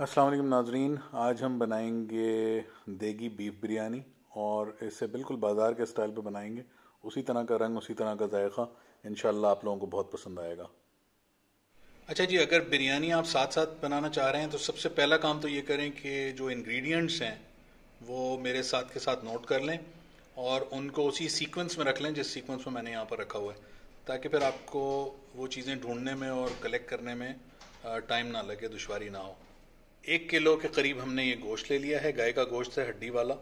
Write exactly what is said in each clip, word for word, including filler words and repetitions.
अस्सलाम वालेकुम नाजरीन, आज हम बनाएंगे देगी बीफ बिरयानी और इसे बिल्कुल बाज़ार के स्टाइल पे बनाएंगे। उसी तरह का रंग, उसी तरह का जायका, इंशाल्लाह आप लोगों को बहुत पसंद आएगा। अच्छा जी, अगर बिरयानी आप साथ साथ बनाना चाह रहे हैं तो सबसे पहला काम तो ये करें कि जो इंग्रेडिएंट्स हैं वो मेरे साथ के साथ नोट कर लें और उनको उसी सीक्वेंस में रख लें जिस सीक्वेंस में मैंने यहाँ पर रखा हुआ है, ताकि फिर आपको वो चीज़ें ढूंढने में और कलेक्ट करने में टाइम ना लगे, दुश्वारी ना हो। एक किलो के करीब हमने ये गोश्त ले लिया है, गाय का गोश्त है, हड्डी वाला।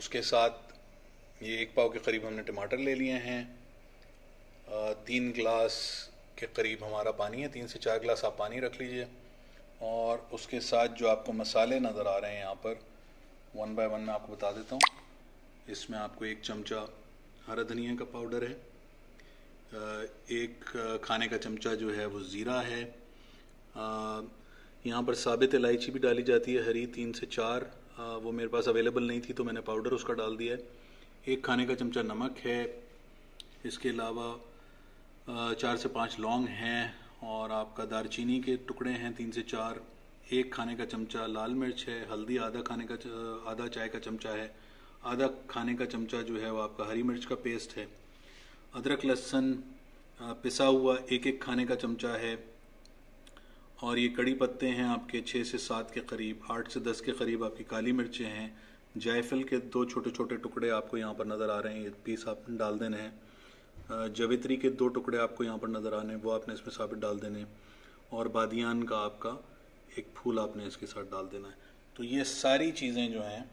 उसके साथ ये एक पाव के करीब हमने टमाटर ले लिए हैं। तीन गिलास के करीब हमारा पानी है, तीन से चार गिलास आप पानी रख लीजिए। और उसके साथ जो आपको मसाले नज़र आ रहे हैं यहाँ पर, वन बाय वन मैं आपको बता देता हूँ। इसमें आपको एक चमचा हरा धनिया का पाउडर है, एक खाने का चमचा जो है वो ज़ीरा है, यहाँ पर साबित इलायची भी डाली जाती है हरी, तीन से चार, आ, वो मेरे पास अवेलेबल नहीं थी तो मैंने पाउडर उसका डाल दिया है। एक खाने का चमचा नमक है, इसके अलावा चार से पाँच लौंग हैं और आपका दालचीनी के टुकड़े हैं तीन से चार, एक खाने का चमचा लाल मिर्च है, हल्दी आधा खाने का आधा चाय का चमचा है, आधा खाने का चमचा जो है वो आपका हरी मिर्च का पेस्ट है, अदरक लहसुन पिसा हुआ एक एक खाने का चमचा है, और ये कड़ी पत्ते हैं आपके छः से सात के करीब, आठ से दस के करीब आपकी काली मिर्चें हैं, जायफल के दो छोटे छोटे टुकड़े आपको यहाँ पर नज़र आ रहे हैं, ये पीस आपने डाल देने हैं। जवित्री के दो टुकड़े आपको यहाँ पर नज़र आने, वो आपने इसमें साबित डाल देने, और बादियान का आपका एक फूल आपने इसके साथ डाल देना है। तो ये सारी चीज़ें जो हैं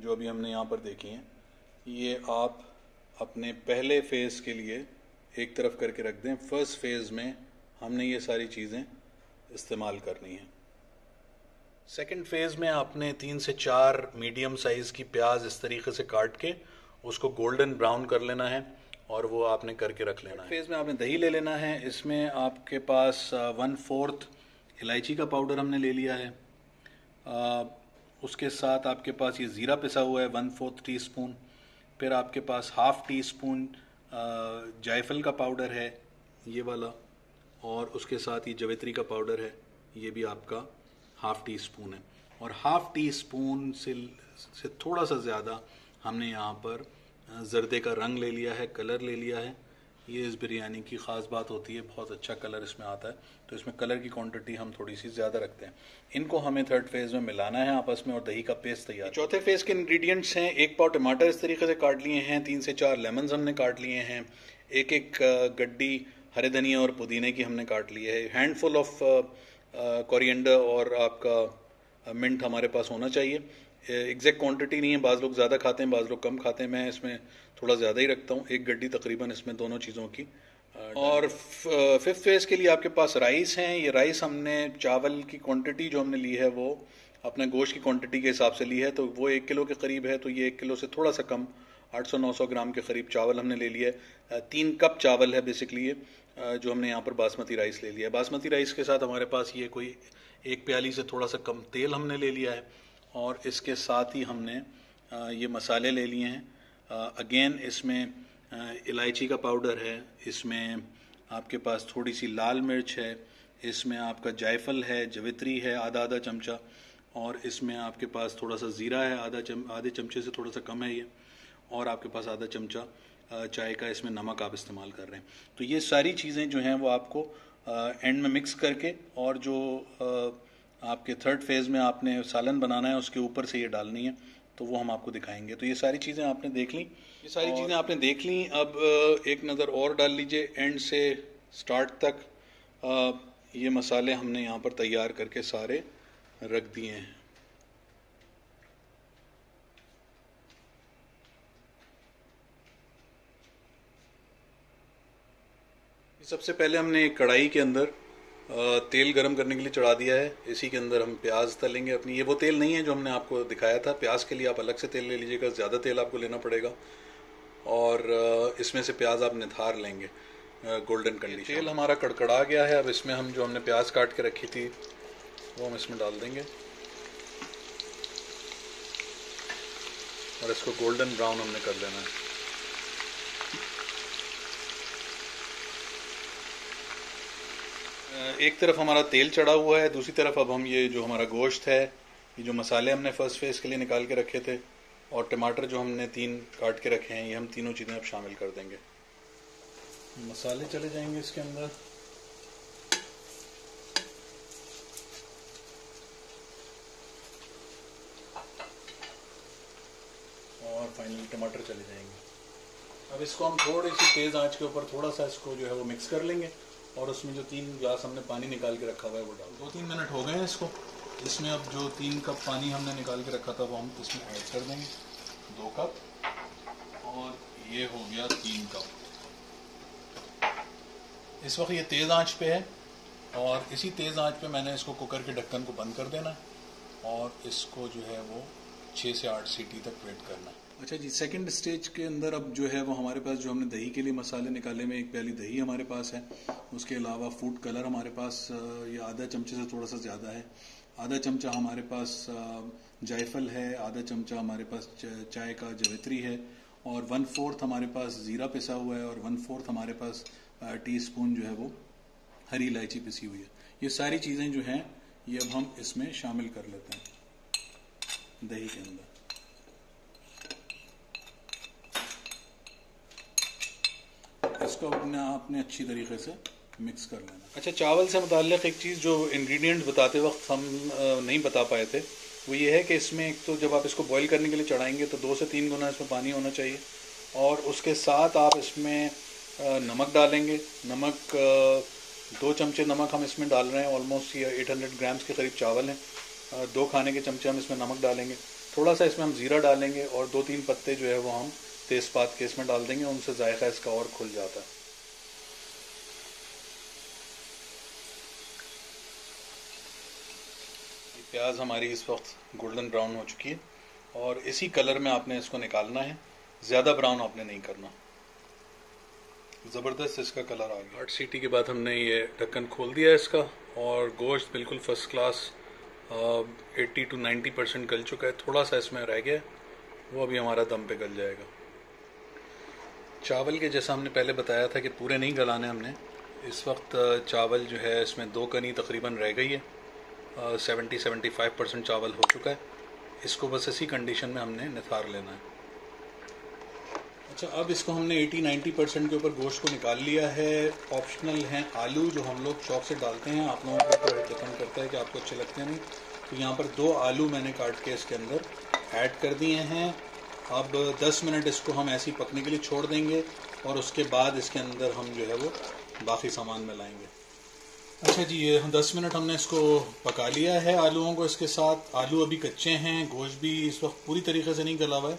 जो अभी हमने यहाँ पर देखी हैं, ये आप अपने पहले फेज़ के लिए एक तरफ करके रख दें। फर्स्ट फेज़ में हमने ये सारी चीज़ें इस्तेमाल करनी हैं। सेकंड फेज़ में आपने तीन से चार मीडियम साइज़ की प्याज इस तरीके से काट के उसको गोल्डन ब्राउन कर लेना है और वो आपने करके रख लेना है। फेज़ में आपने दही ले लेना है, इसमें आपके पास वन फोर्थ इलायची का पाउडर हमने ले लिया है, आ, उसके साथ आपके पास ये ज़ीरा पिसा हुआ है वन फोर्थ टी स्पून, फिर आपके पास हाफ़ टी स्पून जायफल का पाउडर है ये वाला, और उसके साथ ये जवेत्री का पाउडर है, ये भी आपका हाफ़ टी स्पून है, और हाफ़ टी स्पून से से थोड़ा सा ज़्यादा हमने यहाँ पर जर्दे का रंग ले लिया है, कलर ले लिया है। ये इस बिरयानी की ख़ास बात होती है, बहुत अच्छा कलर इसमें आता है, तो इसमें कलर की क्वांटिटी हम थोड़ी सी ज़्यादा रखते हैं। इनको हमें थर्ड फेज़ में मिलाना है आपस में और दही का पेस्ट तैयार। चौथे फेज़ के इंग्रेडिएंट्स हैं, एक पाव टमाटर इस तरीके से काट लिए हैं, तीन से चार लेमन्स हमने काट लिए हैं, एक एक गड्डी हरे धनिया और पुदीने की हमने काट ली है, हैंडफुल ऑफ कोरिएंडर और आपका मिंट हमारे पास होना चाहिए। एग्जैक्ट क्वांटिटी नहीं है, बाज़ लोग ज़्यादा खाते हैं, बाज़ लोग कम खाते हैं, मैं इसमें थोड़ा ज़्यादा ही रखता हूँ, एक गड्डी तकरीबन इसमें दोनों चीज़ों की। और फिफ्थ फेज़ के लिए आपके पास राइस हैं, ये राइस हमने चावल की क्वांटिटी जो हमने ली है वो अपने गोश्त की क्वांटिटी के हिसाब से ली है, तो वो एक किलो के करीब है, तो ये एक किलो से थोड़ा सा कम आठ सौ नौ सौ ग्राम के करीब चावल हमने ले लिया। तीन कप चावल है बेसिकली ये, जो हमने यहाँ पर बासमती राइस ले लिया है। बासमती राइस के साथ हमारे पास ये कोई एक प्याली से थोड़ा सा कम तेल हमने ले लिया है, और इसके साथ ही हमने ये मसाले ले लिए हैं। अगेन इसमें इलायची का पाउडर है, इसमें आपके पास थोड़ी सी लाल मिर्च है, इसमें आपका जायफल है, जवित्री है आधा आधा चमचा, और इसमें आपके पास थोड़ा सा ज़ीरा है, आधा चम आधे चमचे से थोड़ा सा कम है ये, और आपके पास आधा चमचा चाय का इसमें नमक आप इस्तेमाल कर रहे हैं। तो ये सारी चीज़ें जो हैं वो आपको एंड में मिक्स करके, और जो आपके थर्ड फेज़ में आपने सालन बनाना है उसके ऊपर से ये डालनी है, तो वो हम आपको दिखाएंगे। तो ये सारी चीज़ें आपने देख ली ये सारी चीज़ें आपने देख ली अब एक नज़र और डाल लीजिए, एंड से स्टार्ट तक ये मसाले हमने यहाँ पर तैयार करके सारे रख दिए हैं। सबसे पहले हमने एक कढ़ाई के अंदर तेल गरम करने के लिए चढ़ा दिया है, इसी के अंदर हम प्याज तलेंगे अपनी। ये वो तेल नहीं है जो हमने आपको दिखाया था, प्याज के लिए आप अलग से तेल ले लीजिएगा, ज़्यादा तेल आपको लेना पड़ेगा, और इसमें से प्याज आप निथार लेंगे गोल्डन कलर। तेल हमारा कड़कड़ा गया है, अब इसमें हम जो हमने प्याज काट के रखी थी वो हम इसमें डाल देंगे, और इसको गोल्डन ब्राउन हमने कर लेना है। एक तरफ हमारा तेल चढ़ा हुआ है, दूसरी तरफ अब हम ये जो हमारा गोश्त है, ये जो मसाले हमने फर्स्ट फेज के लिए निकाल के रखे थे और टमाटर जो हमने तीन काट के रखे हैं, ये हम तीनों चीज़ें अब शामिल कर देंगे। मसाले चले जाएंगे इसके अंदर। फाइनली टमाटर चले जाएंगे। अब इसको हम थोड़ी सी तेज़ आंच के ऊपर थोड़ा सा इसको जो है वो मिक्स कर लेंगे और उसमें जो तीन ग्लास हमने पानी निकाल के रखा हुआ है वो डाल। दो तीन मिनट हो गए हैं इसको। इसमें अब जो तीन कप पानी हमने निकाल के रखा था वो हम इसमें ऐड कर देंगे, दो कप, और ये हो गया तीन कप। इस वक्त ये तेज़ आँच पर है और इसी तेज़ आँच पर मैंने इसको कुकर के ढक्कन को बंद कर देना और इसको जो है वो छः से आठ सीटी तक वेट करना। अच्छा जी, सेकंड स्टेज के अंदर अब जो है वो हमारे पास जो हमने दही के लिए मसाले निकाले में एक प्याली दही हमारे पास है, उसके अलावा फूड कलर हमारे पास ये आधा चमचे से थोड़ा सा ज़्यादा है, आधा चमचा हमारे पास जायफल है, आधा चमचा हमारे पास चाय का जवित्री है और वन फोर्थ हमारे पास ज़ीरा पिसा हुआ है और वन फोर्थ हमारे पास टी स्पून जो है वो हरी इलायची पिसी हुई है। ये सारी चीज़ें जो हैं ये अब हम इसमें शामिल कर लेते हैं दही के अंदर। इसको अपने आपने अच्छी तरीके से मिक्स कर लेना। अच्छा, चावल से मुताल्लिक़ एक चीज़ जो इंग्रेडिएंट्स बताते वक्त हम नहीं बता पाए थे वो ये है कि इसमें एक तो जब आप इसको बॉईल करने के लिए चढ़ाएंगे तो दो से तीन गुना इसमें पानी होना चाहिए और उसके साथ आप इसमें नमक डालेंगे। नमक, दो चमचे नमक हम इसमें डाल रहे हैं। ऑलमोस्ट ये एट हंड्रेड ग्राम्स के करीब चावल हैं। दो खाने के चमचे हम इसमें नमक डालेंगे, थोड़ा सा इसमें हम ज़ीरा डालेंगे और दो तीन पत्ते जो है वो हम तेज़पात के इसमें डाल देंगे, उनसे जायका इसका और खुल जाता है। प्याज हमारी इस वक्त गोल्डन ब्राउन हो चुकी है और इसी कलर में आपने इसको निकालना है, ज़्यादा ब्राउन आपने नहीं करना। ज़बरदस्त इसका कलर आ गया। आठ सीटी के बाद हमने ये ढक्कन खोल दिया इसका और गोश्त बिल्कुल फर्स्ट क्लास अस्सी टू नब्बे परसेंट गल चुका है, थोड़ा सा इसमें रह गया, वो अभी हमारा दम पे गल जाएगा। चावल के जैसा हमने पहले बताया था कि पूरे नहीं गलाने हमने। इस वक्त चावल जो है इसमें दो कनी तकरीबन रह गई है, सत्तर पचहत्तर परसेंट चावल हो चुका है। इसको बस इसी कंडीशन में हमने निथार लेना है। अच्छा, अब इसको हमने अस्सी नब्बे परसेंट के ऊपर गोश्त को निकाल लिया है। ऑप्शनल हैं आलू, जो हम लोग शौक से डालते हैं, आप लोगों को डिपेंड करता है कि आपको अच्छे लगते हैं नहीं। तो यहाँ पर दो आलू मैंने काट के इसके अंदर ऐड कर दिए हैं। अब दस मिनट इसको हम ऐसे ही पकने के लिए छोड़ देंगे और उसके बाद इसके अंदर हम जो है वो बाकी सामान मिलाएंगे। अच्छा जी, ये दस मिनट हमने इसको पका लिया है आलूओं को इसके साथ। आलू अभी कच्चे हैं, गोश्त भी इस वक्त पूरी तरीके से नहीं गला हुआ है,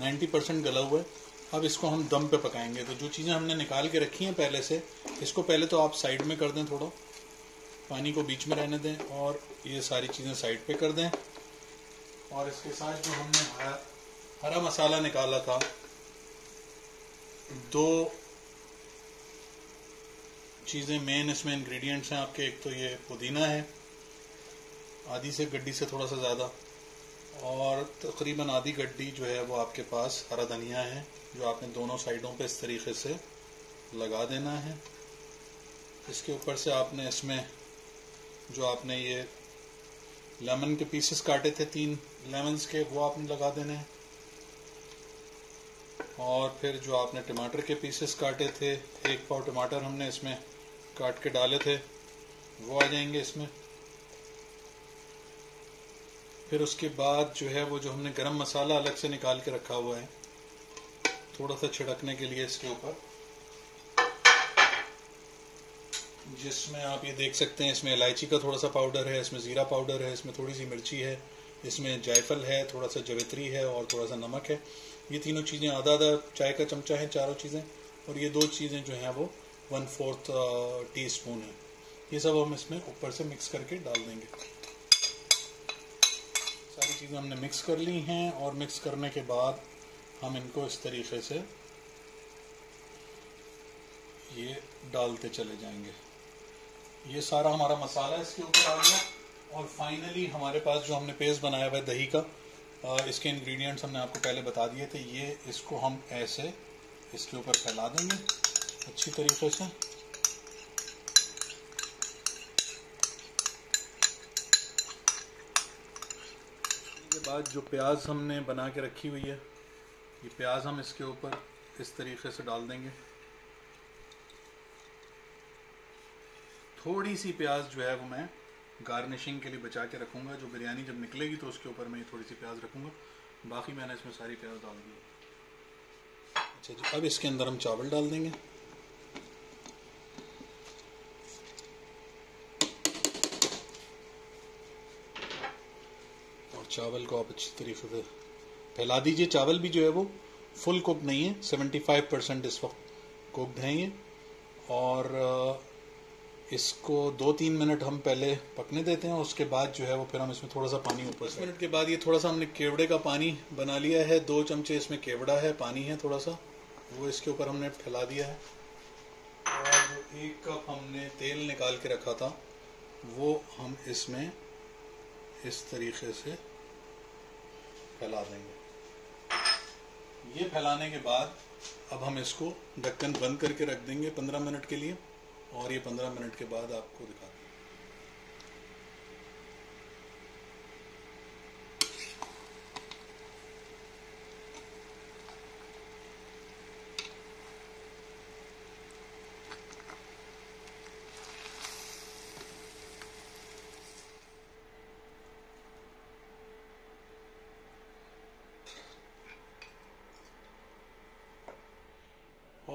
नाइन्टी परसेंट गला हुआ है। अब इसको हम दम पे पकाएंगे। तो जो चीज़ें हमने निकाल के रखी हैं पहले से, इसको पहले तो आप साइड में कर दें, थोड़ा पानी को बीच में रहने दें और ये सारी चीज़ें साइड पे कर दें। और इसके साथ जो हमने हरा मसाला निकाला था, दो चीज़ें मेन इसमें इंग्रेडिएंट्स हैं आपके। एक तो ये पुदीना है, आधी से गड्डी से थोड़ा सा ज़्यादा, और तकरीबन आधी गड्डी जो है वो आपके पास हरा धनिया है, जो आपने दोनों साइडों पे इस तरीके से लगा देना है। इसके ऊपर से आपने इसमें जो आपने ये लेमन के पीसेस काटे थे, तीन लेमन्स के, वो आपने लगा देने हैं। और फिर जो आपने टमाटर के पीसेस काटे थे, एक पाव टमाटर हमने इसमें काट के डाले थे, वो आ जाएंगे इसमें। फिर उसके बाद जो है वो जो हमने गरम मसाला अलग से निकाल के रखा हुआ है, थोड़ा सा छिड़कने के लिए इसके ऊपर, जिसमें आप ये देख सकते हैं इसमें इलायची का थोड़ा सा पाउडर है, इसमें ज़ीरा पाउडर है, इसमें थोड़ी सी मिर्ची है, इसमें जायफल है, थोड़ा सा जवित्री है और थोड़ा सा नमक है। ये तीनों चीज़ें, आधा आधा चाय का चमचा है चारों चीज़ें, और ये दो चीज़ें जो हैं वो वन फोर्थ टी स्पून है। ये सब हम इसमें ऊपर से मिक्स करके डाल देंगे। सारी चीज़ें हमने मिक्स कर ली हैं और मिक्स करने के बाद हम इनको इस तरीके से ये डालते चले जाएंगे। ये सारा हमारा मसाला इसके ऊपर आ गया और फाइनली हमारे पास जो हमने पेस्ट बनाया हुआ है दही का, आ, इसके इंग्रेडिएंट्स हमने आपको पहले बता दिए थे। ये इसको हम ऐसे इसके ऊपर फैला देंगे अच्छी तरीके से। बाद जो प्याज हमने बना के रखी हुई है, ये प्याज हम इसके ऊपर इस तरीके से डाल देंगे। थोड़ी सी प्याज जो है वो मैं गार्निशिंग के लिए बचा के रखूँगा, जो बिरयानी जब निकलेगी तो उसके ऊपर मैं थोड़ी सी प्याज रखूँगा, बाकी मैंने इसमें सारी प्याज डाल दी। अच्छा जी, अब इसके अंदर हम चावल डाल देंगे। चावल को आप अच्छी तरीके से फैला दीजिए। चावल भी जो है वो फुल कुक नहीं है, पचहत्तर परसेंट इस वक्त कुकड हैं ये, और इसको दो तीन मिनट हम पहले पकने देते हैं। उसके बाद जो है वो फिर हम इसमें थोड़ा सा पानी ऊपर, दस मिनट के बाद ये थोड़ा सा हमने केवड़े का पानी बना लिया है। दो चमचे इसमें केवड़ा है, पानी है थोड़ा सा, वो इसके ऊपर हमने फैला दिया है। और एक कप हमने तेल निकाल के रखा था, वो हम इसमें इस तरीके से फैला देंगे। ये फैलाने के बाद अब हम इसको ढक्कन बंद करके रख देंगे पंद्रह मिनट के लिए, और ये पंद्रह मिनट के बाद आपको दिखा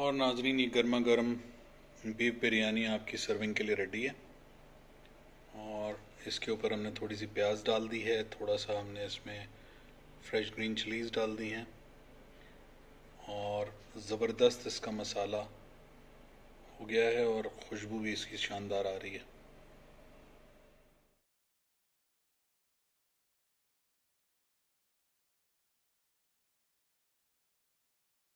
और नाज़रीन, ये गर्मा गर्म बीफ बिरयानी आपकी सर्विंग के लिए रेडी है। और इसके ऊपर हमने थोड़ी सी प्याज डाल दी है, थोड़ा सा हमने इसमें फ्रेश ग्रीन चिलीज़ डाल दी हैं, और ज़बरदस्त इसका मसाला हो गया है और खुशबू भी इसकी शानदार आ रही है।